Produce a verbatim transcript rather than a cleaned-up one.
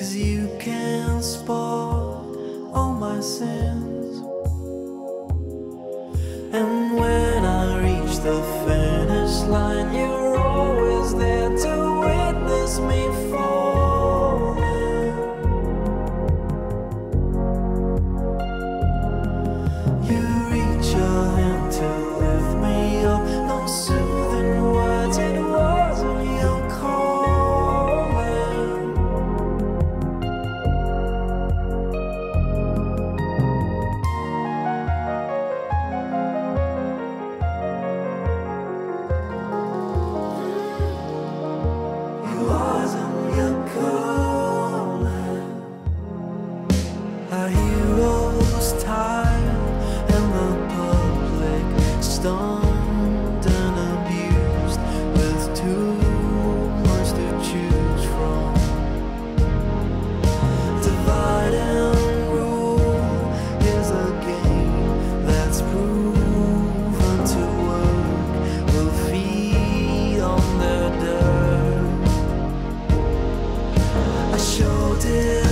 'Cause you can spoil all my sins. And when I reach the finish line, you're always there to witness me fall. You reach your hand to lift me up, no soothing words, it wasn't your I sure did.